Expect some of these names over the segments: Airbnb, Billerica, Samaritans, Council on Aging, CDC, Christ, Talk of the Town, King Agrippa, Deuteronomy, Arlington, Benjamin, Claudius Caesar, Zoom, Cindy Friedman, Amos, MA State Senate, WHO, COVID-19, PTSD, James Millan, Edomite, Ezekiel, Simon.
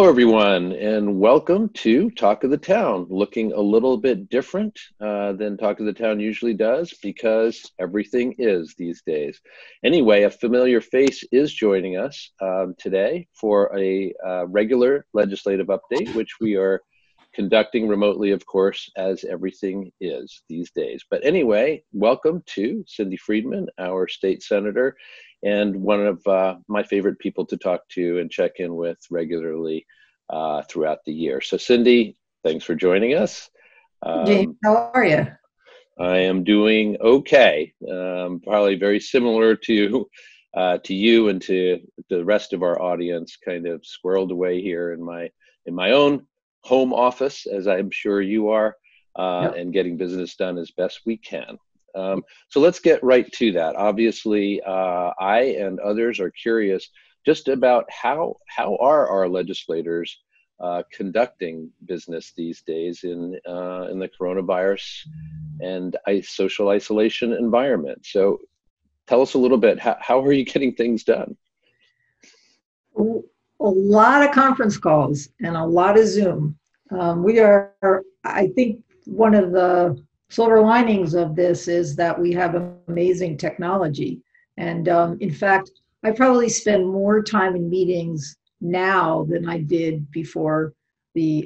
Hello, everyone, and welcome to Talk of the Town, looking a little bit different than Talk of the Town usually does, because everything is these days. Anyway, a familiar face is joining us today for a regular legislative update, which we are conducting remotely, of course, as everything is these days. But anyway, welcome to Cindy Friedman, our state senator, and one of my favorite people to talk to and check in with regularly throughout the year. So Cindy, thanks for joining us. James, how are you? I am doing okay. Probably very similar to you and to the rest of our audience, kind of squirreled away here in my own home office, as I'm sure you are, and getting business done as best we can. So let's get right to that. Obviously, I and others are curious just about how are our legislators conducting business these days in the coronavirus and social isolation environment. So tell us a little bit, how are you getting things done? A lot of conference calls and a lot of Zoom. We are, I think, one of the silver linings of this is that we have amazing technology. And in fact, I probably spend more time in meetings now than I did before the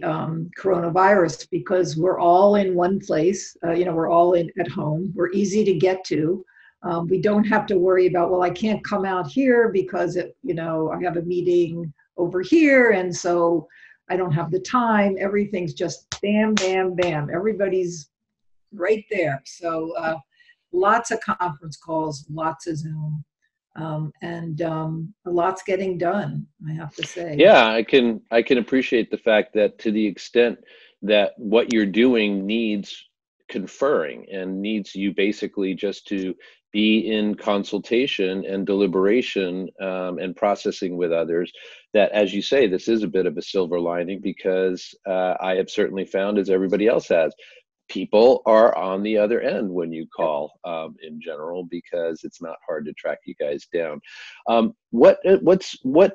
coronavirus, because we're all in one place. We're all at home. We're easy to get to. We don't have to worry about, well, I can't come out here because, I have a meeting over here, and so I don't have the time. Everything's just bam, bam, bam. Everybody's right there. So lots of conference calls, lots of Zoom, and a lot's getting done, I have to say. Yeah, I can appreciate the fact that to the extent that what you're doing needs conferring and needs you basically just to be in consultation and deliberation and processing with others, that, as you say, this is a bit of a silver lining, because I have certainly found, as everybody else has, people are on the other end when you call in general, because it's not hard to track you guys down. What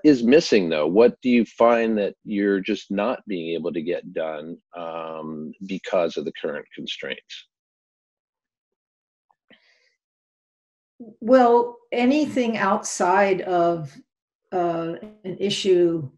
is missing, though? What do you find that you're just not being able to get done because of the current constraints? Well, anything outside of an issue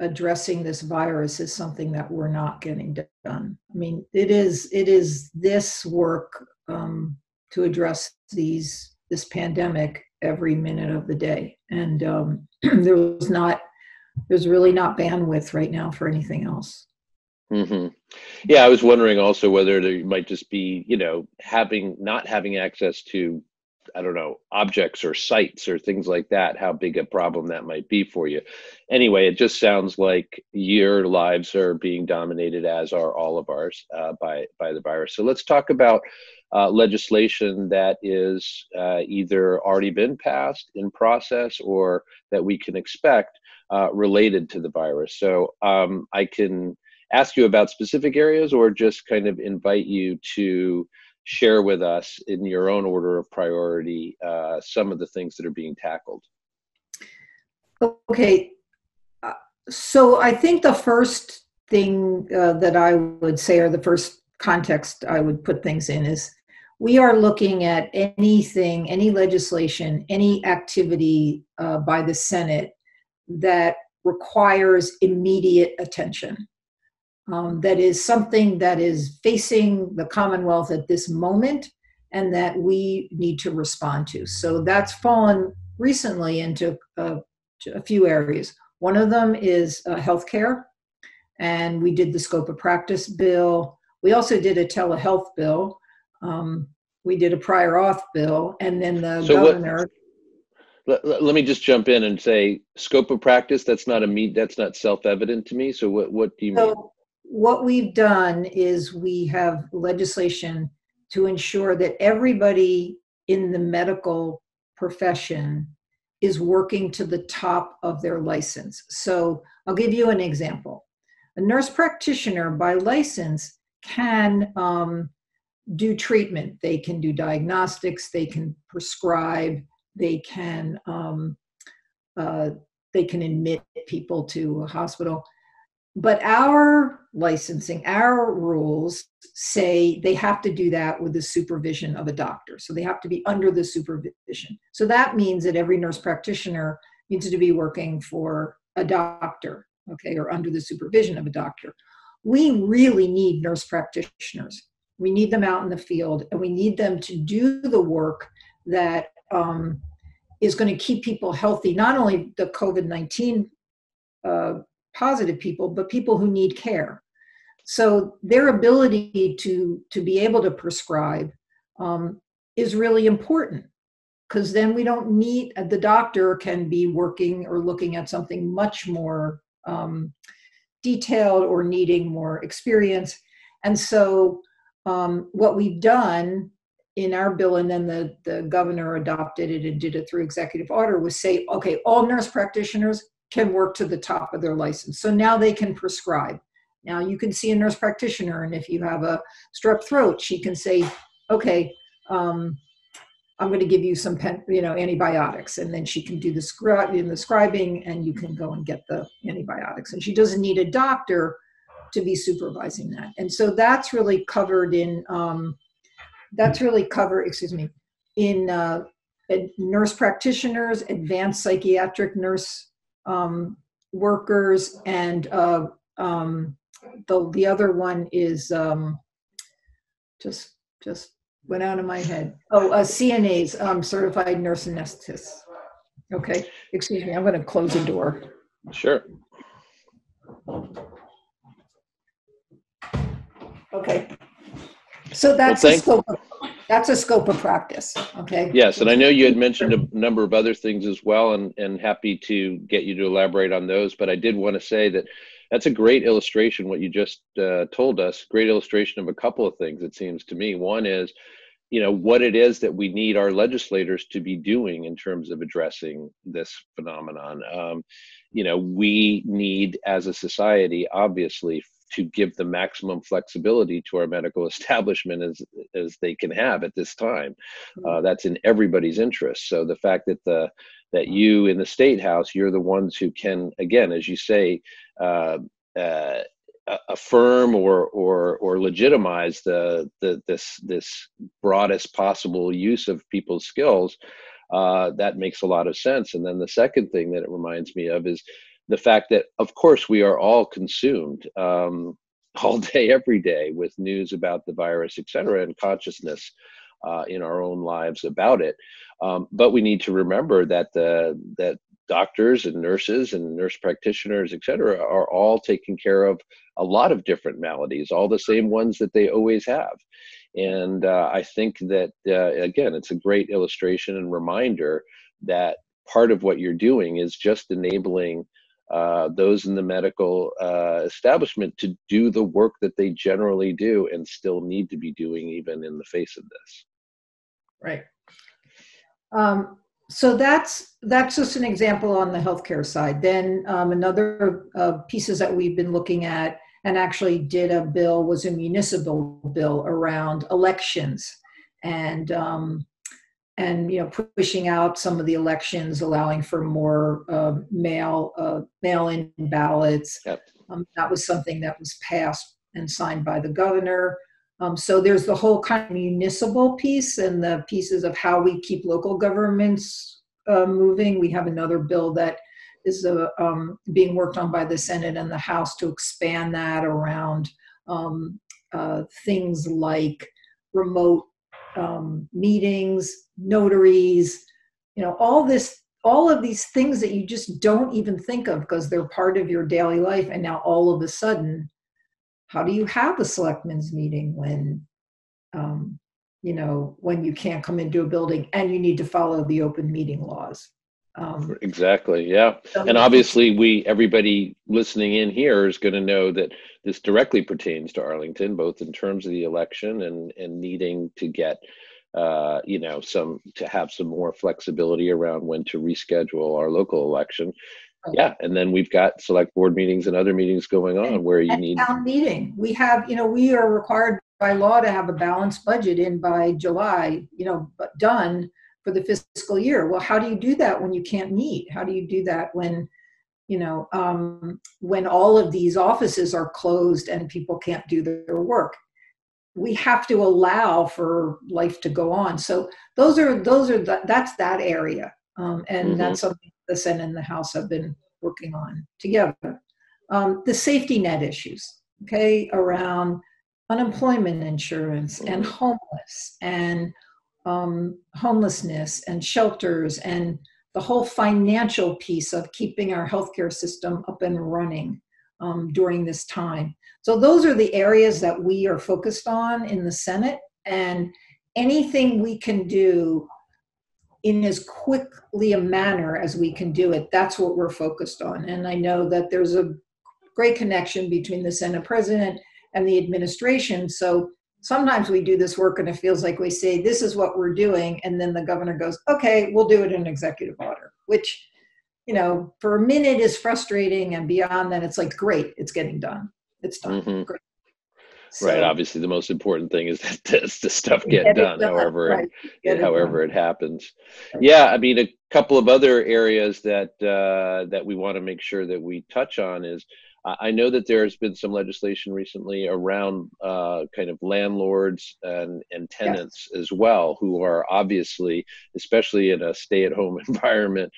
addressing this virus is something that we're not getting done. I mean, it is this work to address this pandemic every minute of the day, and there's really not bandwidth right now for anything else. Mm-hmm. Yeah, I was wondering also whether there might just be not having access to, I don't know, objects or sites or things like that, how big a problem that might be for you. Anyway, it just sounds like your lives are being dominated, as are all of ours, by the virus. So let's talk about legislation that is either already been passed, in process, or that we can expect related to the virus. So I can ask you about specific areas, or just kind of invite you to share with us, in your own order of priority, some of the things that are being tackled. Okay, so I think the first thing that I would say, or the first context I would put things in, is we are looking at anything, any legislation, any activity by the Senate that requires immediate attention. That is something that is facing the Commonwealth at this moment, and that we need to respond to. So that's fallen recently into a few areas. One of them is healthcare, and we did the scope of practice bill. We also did a telehealth bill. We did a prior auth bill, and then the governor. Let me just jump in and say, scope of practice. That's not self-evident to me. So what do you mean? What we've done is we have legislation to ensure that everybody in the medical profession is working to the top of their license. So I'll give you an example. A nurse practitioner by license can do treatment. They can do diagnostics, they can prescribe, they can admit people to a hospital. But our licensing, our rules say they have to do that with the supervision of a doctor. So they have to be under the supervision. So that means that every nurse practitioner needs to be working for a doctor, okay, or under the supervision of a doctor. We really need nurse practitioners. We need them out in the field, and we need them to do the work that is going to keep people healthy, not only the COVID-19 positive people, but people who need care. So their ability to be able to prescribe is really important, because then we don't need, the doctor can be working or looking at something much more detailed or needing more experience. And so what we've done in our bill, and then the governor adopted it and did it through executive order, was say, okay, all nurse practitioners can work to the top of their license. So now they can prescribe. Now you can see a nurse practitioner, and if you have a strep throat, she can say, okay, I'm going to give you some antibiotics. And then she can do the scribing, and you can go and get the antibiotics. And she doesn't need a doctor to be supervising that. And so that's really covered in, nurse practitioners, advanced psychiatric nurse workers, and the other one is just went out of my head. Oh, CNAs, certified nurse anesthetists. Okay, excuse me, I'm going to close the door. Sure. Okay. So that's a scope of practice. Okay. Yes, and I know you had mentioned a number of other things as well, and happy to get you to elaborate on those. But I did want to say that that's a great illustration, what you just told us, great illustration of a couple of things, it seems to me. One is, what it is that we need our legislators to be doing in terms of addressing this phenomenon. We need, as a society, obviously, to give the maximum flexibility to our medical establishment as they can have at this time. That's in everybody's interest. So the fact that that you in the State House, you're the ones who can, again, as you say, affirm or legitimize this broadest possible use of people's skills, that makes a lot of sense. And then the second thing that it reminds me of is the fact that, of course, we are all consumed all day, every day, with news about the virus, et cetera, and consciousness in our own lives about it. But we need to remember that that doctors and nurse practitioners, et cetera, are all taking care of a lot of different maladies, all the same ones that they always have. And I think that, again, it's a great illustration and reminder that part of what you're doing is just enabling those in the medical establishment to do the work that they generally do and still need to be doing, even in the face of this. Right. So that's just an example on the healthcare side. Then another pieces that we've been looking at, and actually did a bill, was a municipal bill around elections, and pushing out some of the elections, allowing for more mail-in ballots. Yep. That was something that was passed and signed by the governor. So there's the whole kind of municipal piece and the pieces of how we keep local governments moving. We have another bill that is being worked on by the Senate and the House to expand that around things like remote meetings, notaries, all of these things that you just don't even think of because they're part of your daily life. And now all of a sudden, how do you have a selectmen's meeting when, when you can't come into a building and you need to follow the open meeting laws? Exactly. Yeah. And obviously everybody listening in here is going to know that this directly pertains to Arlington, both in terms of the election and needing to get, to have some more flexibility around when to reschedule our local election. Okay. Yeah. And then we've got select board meetings and other meetings going on where you need town meeting. We have, we are required by law to have a balanced budget in by July, done for the fiscal year. Well, how do you do that when you can't meet? How do you do that when, you know, when all of these offices are closed and people can't do their work. We have to allow for life to go on. So that's that area. And that's something the Senate and the House have been working on together. The safety net issues, okay, around unemployment insurance and homeless and homelessness and shelters and the whole financial piece of keeping our healthcare system up and running during this time. So those are the areas that we are focused on in the Senate, and anything we can do in as quickly a manner as we can do it, that's what we're focused on. And I know that there's a great connection between the Senate President and the administration. So sometimes we do this work and it feels like we say, this is what we're doing. And then the governor goes, okay, we'll do it in executive order, which, you know, for a minute is frustrating, and beyond that, it's like, great, it's getting done. It's done. Great. So, right. Obviously, the most important thing is that the stuff get done, however it happens. Yeah. I mean, a couple of other areas that we want to make sure that we touch on is, I know that there's been some legislation recently around kind of landlords and tenants as well, who are obviously, especially in a stay-at-home environment,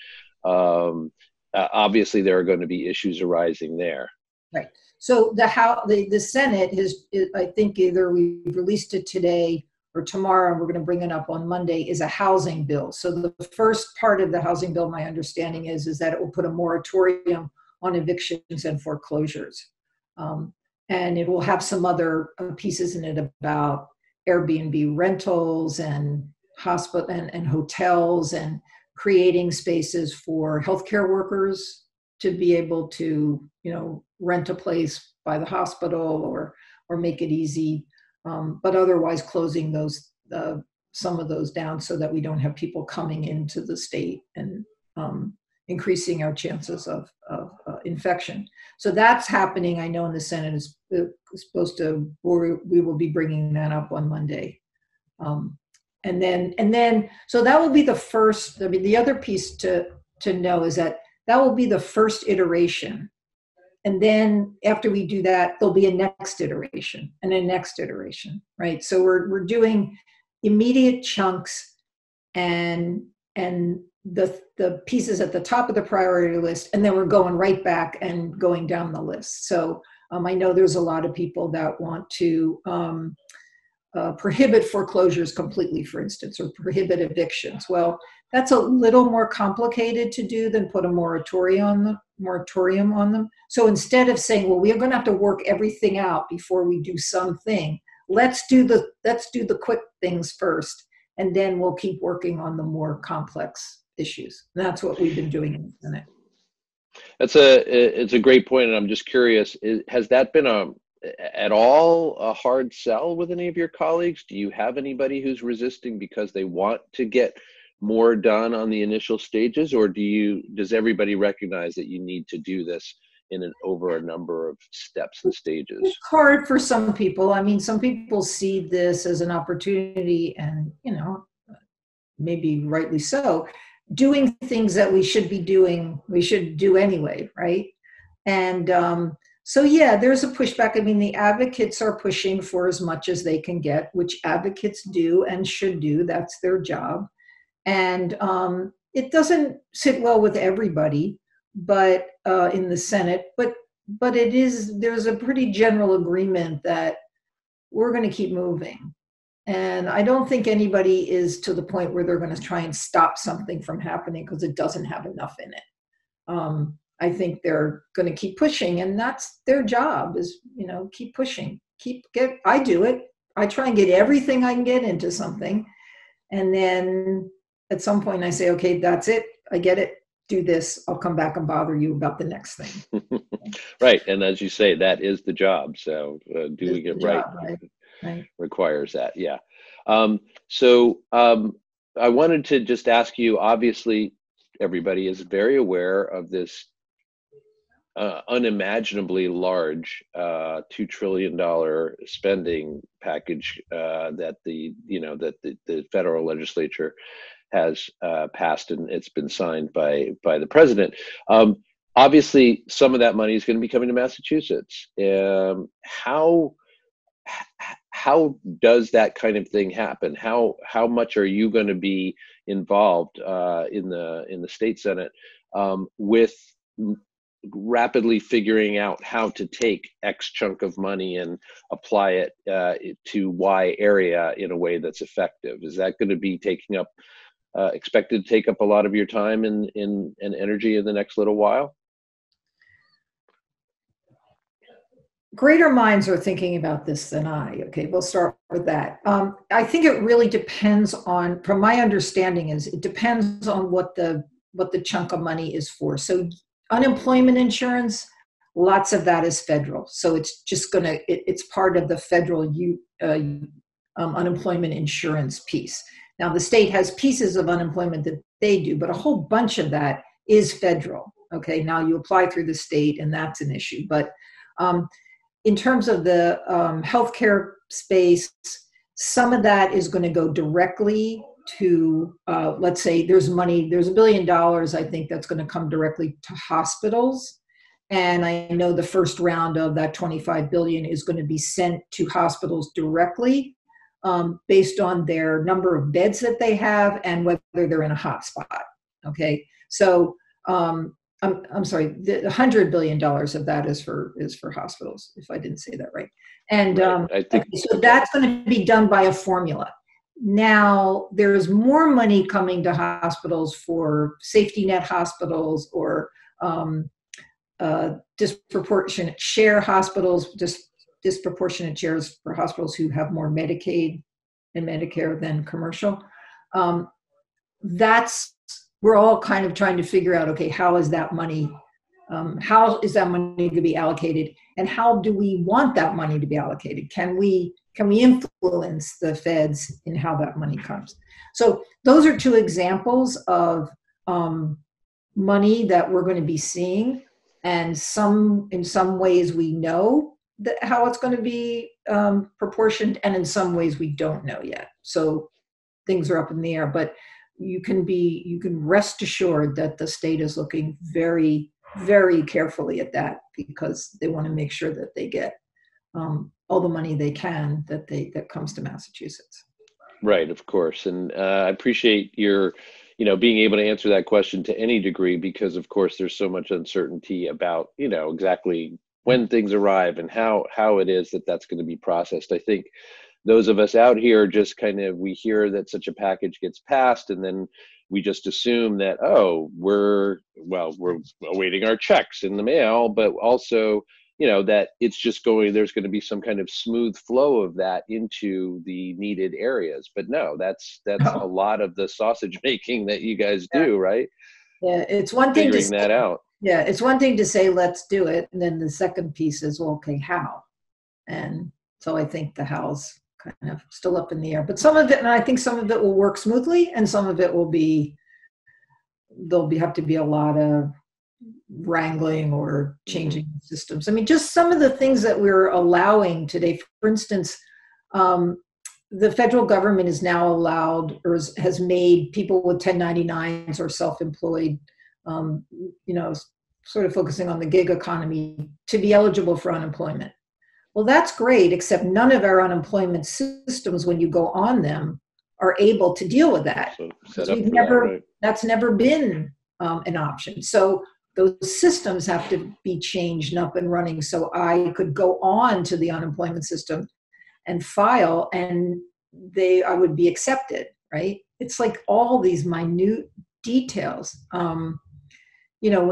obviously there are going to be issues arising there. Right. So the Senate is, I think either we released it today or tomorrow, and we're going to bring it up on Monday, is a housing bill. So the first part of the housing bill, my understanding is that it will put a moratorium on evictions and foreclosures. And it will have some other pieces in it about Airbnb rentals and hospital and hotels, and creating spaces for healthcare workers to be able to, you know, rent a place by the hospital or make it easy, but otherwise closing those some of those down so that we don't have people coming into the state and increasing our chances of infection. So that's happening. I know in the Senate is supposed to, or we will be bringing that up on Monday. And then, so that will be the first, I mean, the other piece to know is that will be the first iteration. And then after we do that, there'll be a next iteration and a next iteration, right? So we're doing immediate chunks, and the pieces at the top of the priority list, and then we're going right back and going down the list. So I know there's a lot of people that want to prohibit foreclosures completely, for instance, or prohibit evictions. Well, that's a little more complicated to do than put a moratorium on them. So instead of saying, well, we're going to have to work everything out before we do something, let's do the quick things first, and then we'll keep working on the more complex issues. And that's what we've been doing in the Senate. It's a great point, and I'm just curious: has that been at all a hard sell with any of your colleagues? Do you have anybody who's resisting because they want to get more done on the initial stages, or does everybody recognize that you need to do this over a number of steps and stages? It's hard for some people. I mean, some people see this as an opportunity, and, you know, maybe rightly so, doing things that we should do anyway, right? And so, yeah, there's a pushback. I mean, the advocates are pushing for as much as they can get, which advocates do and should do. That's their job. And it doesn't sit well with everybody, but in the Senate, but it is, there's a pretty general agreement that we're going to keep moving. And I don't think anybody is to the point where they're going to try and stop something from happening because it doesn't have enough in it. I think they're going to keep pushing, and that's their job, is, you know, keep pushing, I do it. I try and get everything I can get into something. And then at some point I say, okay, that's it. I get it. Do this, I'll come back and bother you about the next thing. Right, and as you say, that is the job, so doing it right requires that, yeah. I wanted to just ask you, obviously, everybody is very aware of this unimaginably large $2 trillion spending package that the federal legislature has passed, and it's been signed by the president. Obviously, some of that money is going to be coming to Massachusetts. How does that kind of thing happen? How much are you going to be involved in the state senate with rapidly figuring out how to take X chunk of money and apply it to Y area in a way that's effective? Is that going to be taking up expected to take up a lot of your time and energy in the next little while? Greater minds are thinking about this than I. Okay, we'll start with that. I think it really depends on, from my understanding, is it depends on what the chunk of money is for. So unemployment insurance, lots of that is federal. So it's just gonna, it's part of the federal unemployment insurance piece. Now the state has pieces of unemployment that they do, but a whole bunch of that is federal. Okay, now you apply through the state and that's an issue, but in terms of the healthcare space, some of that is going to go directly to, let's say there's money, there's $1 billion, I think, that's going to come directly to hospitals. And I know the first round of that $25 billion is going to be sent to hospitals directly based on their number of beds that they have and whether they're in a hotspot. Okay, so I'm sorry, the $100 billion of that is for hospitals, if I didn't say that right. And right. So that's going to be done by a formula. Now, there's more money coming to hospitals for safety net hospitals or disproportionate share hospitals, disproportionate shares for hospitals who have more Medicaid and Medicare than commercial. We're all kind of trying to figure out, okay, how is that money to be allocated, and how do we want that money to be allocated? Can we influence the feds in how that money comes? So those are two examples of money that we're going to be seeing, and in some ways we know that how it's going to be proportioned, and in some ways we don't know yet. So things are up in the air, but you can rest assured that the state is looking very, very carefully at that, because they want to make sure that they get all the money they can that comes to Massachusetts. Right, of course. And I appreciate your, being able to answer that question to any degree, because of course there's so much uncertainty about, exactly when things arrive and how it is that's going to be processed. I think those of us out here just kind of, we hear that such a package gets passed, and then we just assume that, we're awaiting our checks in the mail, but also, that it's just there's going to be some kind of smooth flow of that into the needed areas. But no, that's a lot of the sausage making that you guys do, right? Yeah, it's one thing figuring that out. Yeah, it's one thing to say, let's do it. And then the second piece is, well, okay, how? And so I think the how's kind of still up in the air, but some of it, and I think some of it will work smoothly, and some of it will be, there'll have to be a lot of wrangling or changing systems. I mean, just some of the things that we're allowing today, for instance, the federal government is now allowed, or has made, people with 1099s or self-employed, sort of focusing on the gig economy, to be eligible for unemployment. Well, that's great, except none of our unemployment systems, when you go on them, are able to deal with that. So that's never been an option. So those systems have to be changed and up and running. So I could go on to the unemployment system and file, and I would be accepted, right? It's like all these minute details. When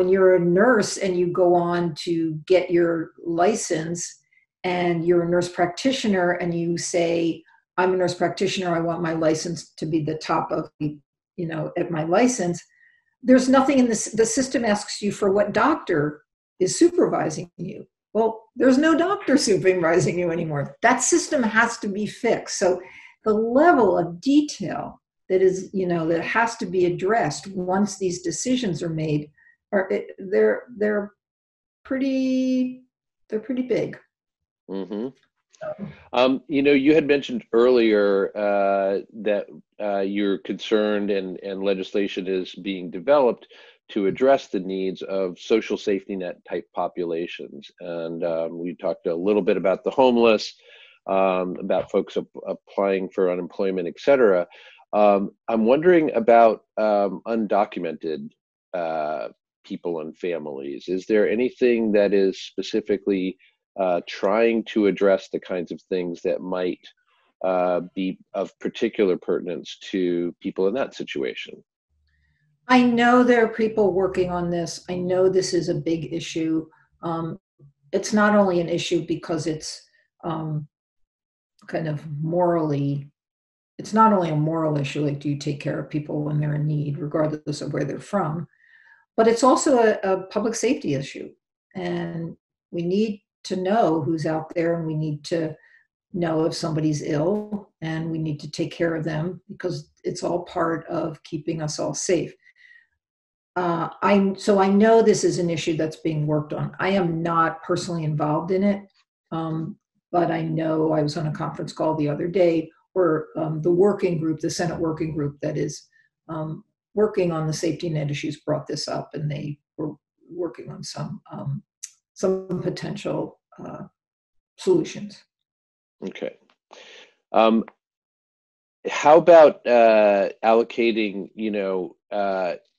you're a nurse and you go on to get your license, and you're a nurse practitioner, and you say, I'm a nurse practitioner, I want my license to be the top of, at my license. There's nothing in this, the system asks you for what doctor is supervising you. Well, there's no doctor supervising you anymore. That system has to be fixed. So the level of detail that is, that has to be addressed once these decisions are made, they're pretty big. Mm-hmm. You had mentioned earlier that you're concerned and legislation is being developed to address the needs of social safety net type populations. And we talked a little bit about the homeless, about folks applying for unemployment, et cetera. I'm wondering about undocumented people and families. Is there anything that is specifically trying to address the kinds of things that might be of particular pertinence to people in that situation? I know there are people working on this. I know this is a big issue. It's not only an issue because it's kind of morally, it's not only a moral issue, like do you take care of people when they're in need, regardless of where they're from, but it's also a public safety issue. And we need to know who's out there, and we need to know if somebody's ill, and we need to take care of them, because it's all part of keeping us all safe. So I know this is an issue that's being worked on. I am not personally involved in it, but I know I was on a conference call the other day where the working group, the Senate working group that is working on the safety net issues, brought this up, and they were working on some potential solutions. Okay. How about allocating,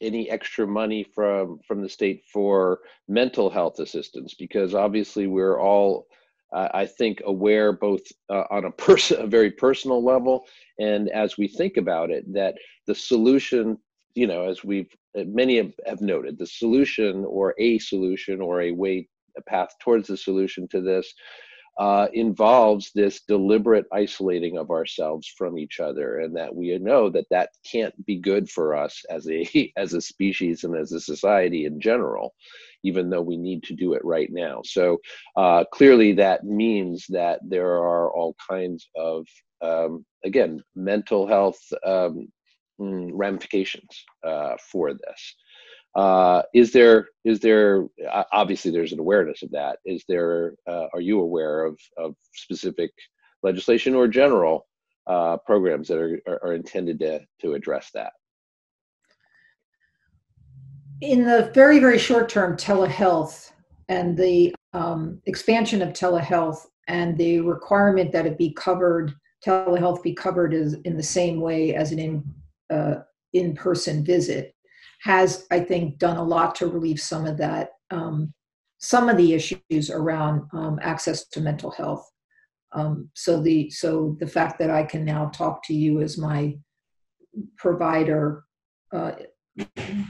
any extra money from the state for mental health assistance? Because obviously we're all, I think, aware, both on a very personal level, and as we think about it, that the solution, as many have noted, the solution or a path towards the solution to this involves this deliberate isolating of ourselves from each other, and that we know that that can't be good for us as a species and as a society in general, even though we need to do it right now. So clearly that means that there are all kinds of, again, mental health ramifications for this. Is there, obviously there's an awareness of that. Is there, are you aware of specific legislation or general programs that are intended to address that? In the very, very short term, telehealth and the expansion of telehealth and the requirement that it be covered, telehealth be covered is in the same way as an in-person visit, has, I think, done a lot to relieve some of that, some of the issues around access to mental health. So the fact that I can now talk to you as my provider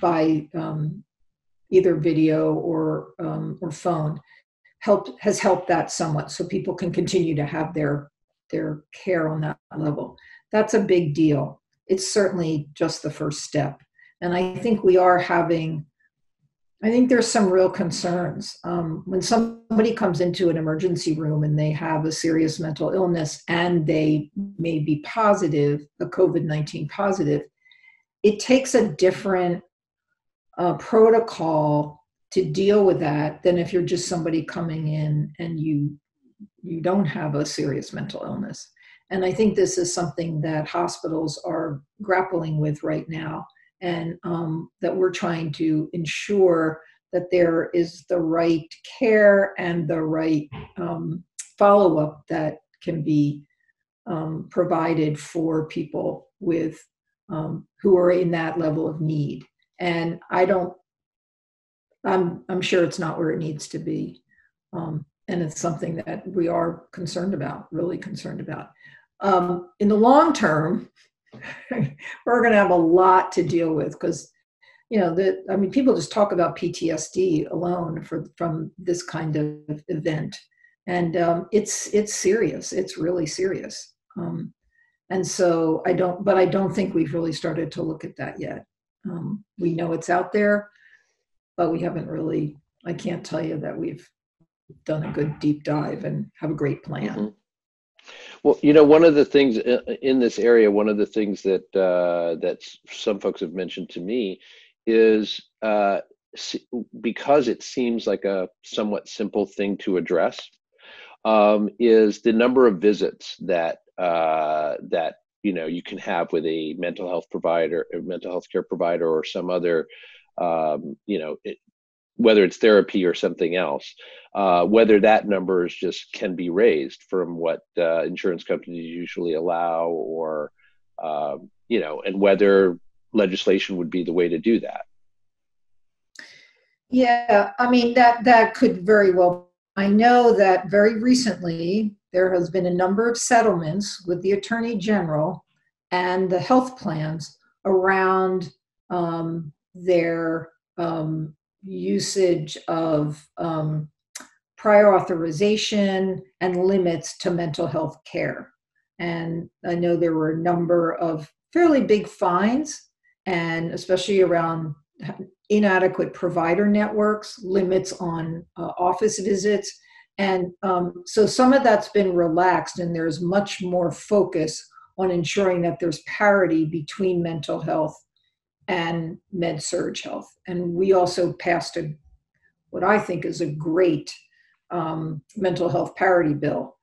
by either video or phone has helped that somewhat, so people can continue to have their care on that level. That's a big deal. It's certainly just the first step. And I think there's some real concerns. When somebody comes into an emergency room and they have a serious mental illness and they may be positive, a COVID-19 positive, it takes a different protocol to deal with that than if you're just somebody coming in and you don't have a serious mental illness. And I think this is something that hospitals are grappling with right now, and that we're trying to ensure that there is the right care and the right follow-up that can be provided for people with who are in that level of need. And I'm sure it's not where it needs to be. And it's something that we are concerned about, really concerned about. In the long term, we're going to have a lot to deal with, because, people just talk about PTSD alone from this kind of event, and it's serious. It's really serious, and so I don't think we've really started to look at that yet. We know it's out there, but we haven't really. I can't tell you that we've done a good deep dive and have a great plan. Mm-hmm. Well, one of the things in this area, one of the things that some folks have mentioned to me is because it seems like a somewhat simple thing to address, is the number of visits that you can have with a mental health care provider, or some other whether it's therapy or something else, whether that number is can be raised from what insurance companies usually allow, or, and whether legislation would be the way to do that. Yeah, I mean, that could very well. I know that very recently there has been a number of settlements with the Attorney General and the health plans around their usage of prior authorization and limits to mental health care. And I know there were a number of fairly big fines, and especially around inadequate provider networks, limits on office visits. And so some of that's been relaxed, and there's much more focus on ensuring that there's parity between mental health and med-surg health. And we also passed what I think is a great mental health parity bill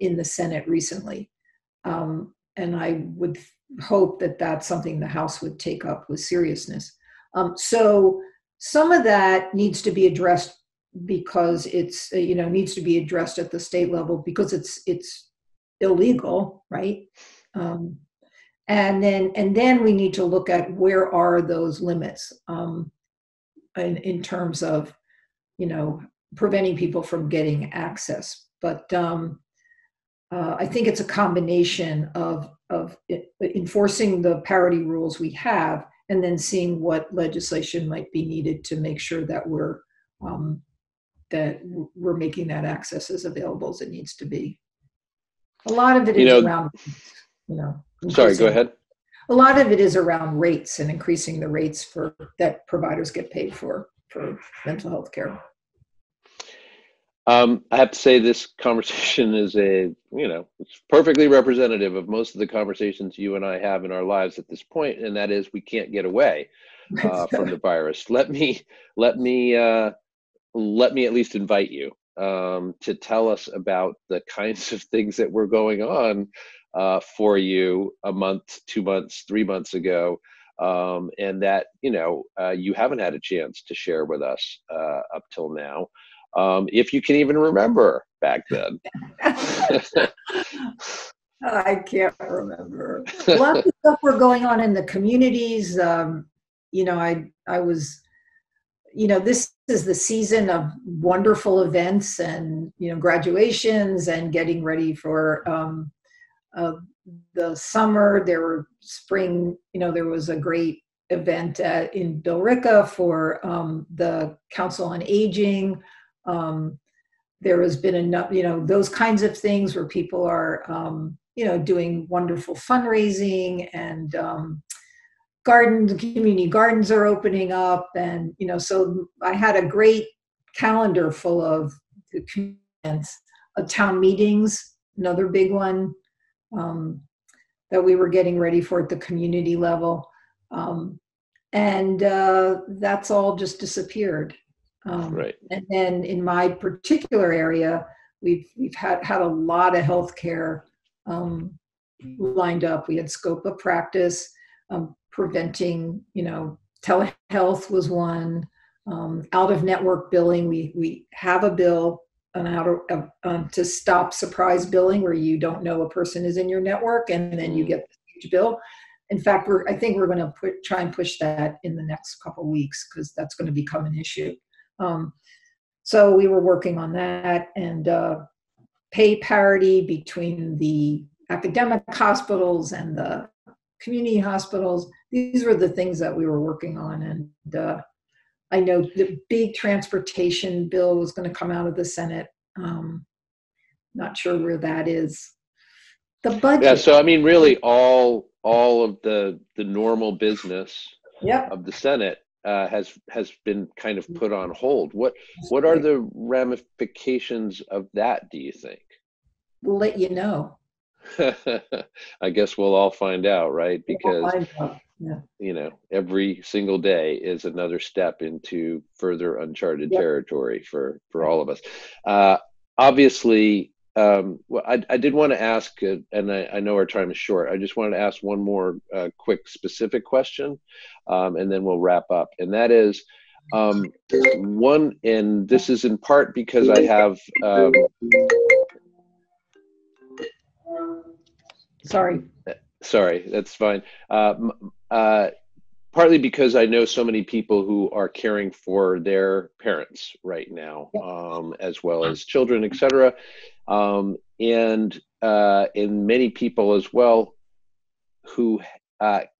in the Senate recently. And I would hope that that's something the House would take up with seriousness. So some of that needs to be addressed because it's, needs to be addressed at the state level because it's illegal, right? And then we need to look at where are those limits in terms of, preventing people from getting access. But I think it's a combination of enforcing the parity rules we have, and then seeing what legislation might be needed to make sure that we're making that access as available as it needs to be. A lot of it is around, Sorry, go ahead. A lot of it is around rates and increasing the rates that providers get paid for mental health care. I have to say this conversation is it's perfectly representative of most of the conversations you and I have in our lives at this point, and that is we can't get away from the virus. Let me at least invite you to tell us about the kinds of things that were going on for you a month, 2 months, 3 months ago, and that you haven't had a chance to share with us up till now. If you can even remember back then. I can't remember. Lots of stuff were going on in the communities. I was, this is the season of wonderful events and, graduations and getting ready for the summer. There were spring, there was a great event in Billerica for the Council on Aging. There has been enough, those kinds of things where people are, doing wonderful fundraising, and community gardens are opening up. And, so I had a great calendar full of events, town meetings, another big one that we were getting ready for at the community level. And that's all just disappeared. Right. And then in my particular area, we've had a lot of healthcare lined up. We had scope of practice, preventing, telehealth was one, out of network billing. We have a bill on how to stop surprise billing, where you don't know a person is in your network and then you get the huge bill. In fact, I think we're going to try and push that in the next couple of weeks, because that's going to become an issue. So we were working on that, and pay parity between the academic hospitals and the community hospitals. These were the things that we were working on. And I know the big transportation bill was going to come out of the Senate. Not sure where that is. The budget. Yeah, so I mean, really all of the normal business of the Senate has been kind of put on hold. What are the ramifications of that, do you think? We'll let you know. I guess we'll all find out, right? Because, every single day is another step into further uncharted territory for all of us. Obviously, Well, I did want to ask, and I know our time is short, I just wanted to ask one more quick specific question, and then we'll wrap up. And that is, one, and this is in part because I have... Sorry, that's fine. Partly because I know so many people who are caring for their parents right now, as well as children, et cetera. And many people as well who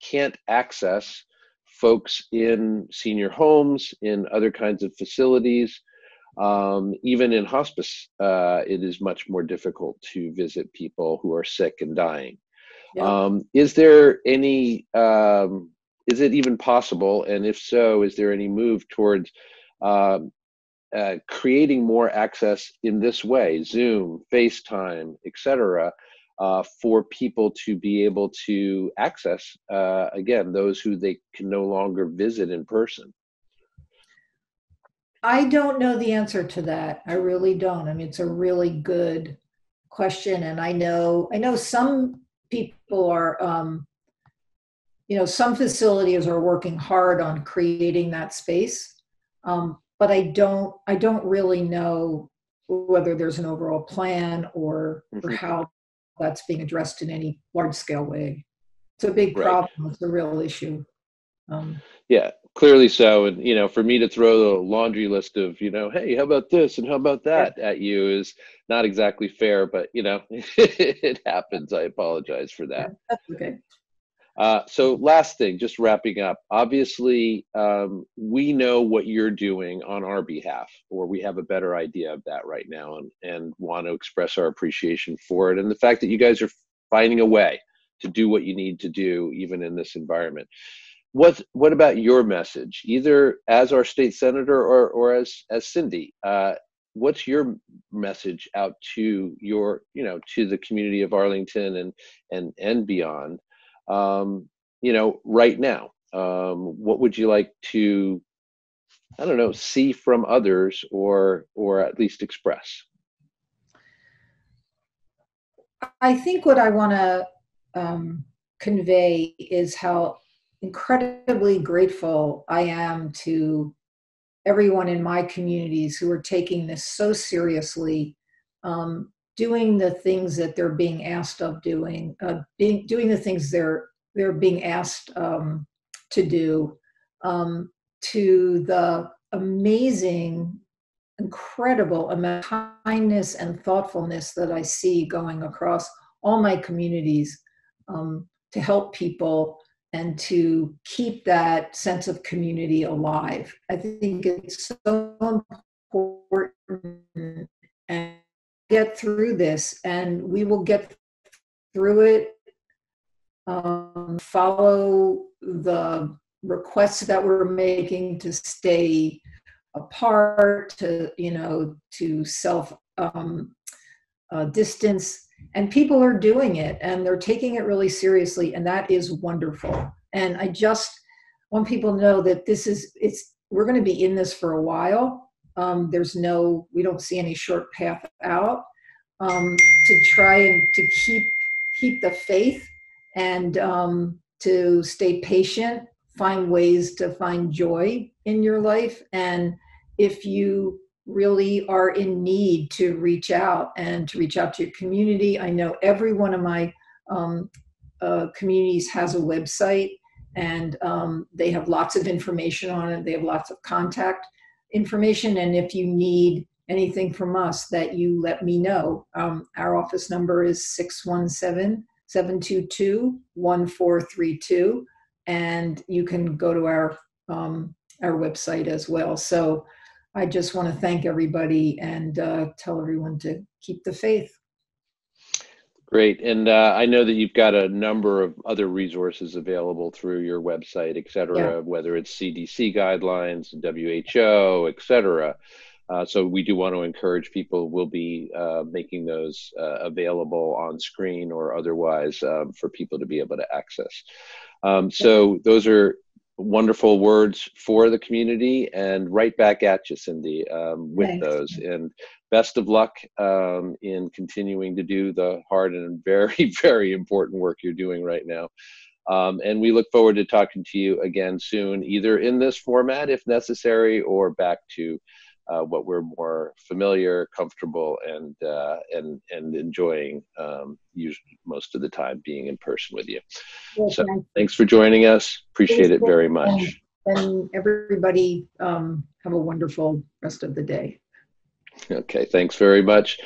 can't access folks in senior homes, in other kinds of facilities, even in hospice, it is much more difficult to visit people who are sick and dying. Yeah. Is there any, is it even possible? And if so, is there any move towards creating more access in this way, Zoom, FaceTime, et cetera, for people to be able to access, again, those who they can no longer visit in person? I don't know the answer to that. I really don't. I mean, it's a really good question. And I know some people are, you know, some facilities are working hard on creating that space. But I don't really know whether there's an overall plan or how that's being addressed in any large scale way. It's a big problem. Right. It's a real issue. Yeah, clearly so. And, you know, for me to throw the laundry list of, you know, hey, how about this and how about that at you is not exactly fair, but, you know, it happens. I apologize for that. That's okay. So last thing, just wrapping up, obviously, we know what you're doing on our behalf, or we have a better idea of that right now, and want to express our appreciation for it. And the fact that you guys are finding a way to do what you need to do, even in this environment. What about your message, either as our state senator or as Cindy? What's your message out to your, you know, to the community of Arlington and beyond? You know, right now, what would you like to, I don't know, see from others or at least express? I think what I want to convey is how incredibly grateful I am to everyone in my communities who are taking this so seriously, doing the things that they're being asked of doing, doing the things they're being asked to do, to the amazing, incredible amount of kindness and thoughtfulness that I see going across all my communities to help people and to keep that sense of community alive. I think it's so important, and get through this, and we will get through it. Follow the requests that we're making to stay apart, to, you know, to self distance, and people are doing it, and they're taking it really seriously, and that is wonderful. And I just want people to know that we're going to be in this for a while. We don't see any short path out, to try and to keep the faith, and to stay patient, find ways to find joy in your life. And if you really are in need, to reach out and to reach out to your community. I know every one of my communities has a website, and they have lots of information on it. They have lots of contact information, and if you need anything from us, that you let me know. Our office number is 617-722-1432, and you can go to our website as well. So I just want to thank everybody and tell everyone to keep the faith. Great. And I know that you've got a number of other resources available through your website, et cetera, yeah, whether it's CDC guidelines, WHO, et cetera. So we do want to encourage people. We'll be making those available on screen or otherwise for people to be able to access. So those are wonderful words for the community, and right back at you, Cindy, with Thanks. Those. And best of luck in continuing to do the hard and very, very important work you're doing right now. And we look forward to talking to you again soon, either in this format, if necessary, or back to what we're more familiar, comfortable, and enjoying usually most of the time being in person with you. Well, so thanks for joining us. Appreciate it very much. And everybody have a wonderful rest of the day. Okay, thanks very much.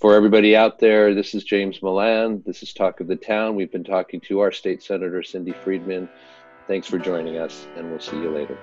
For everybody out there, this is James Millan. This is Talk of the Town. We've been talking to our State Senator, Cindy Friedman. Thanks for joining us, and we'll see you later.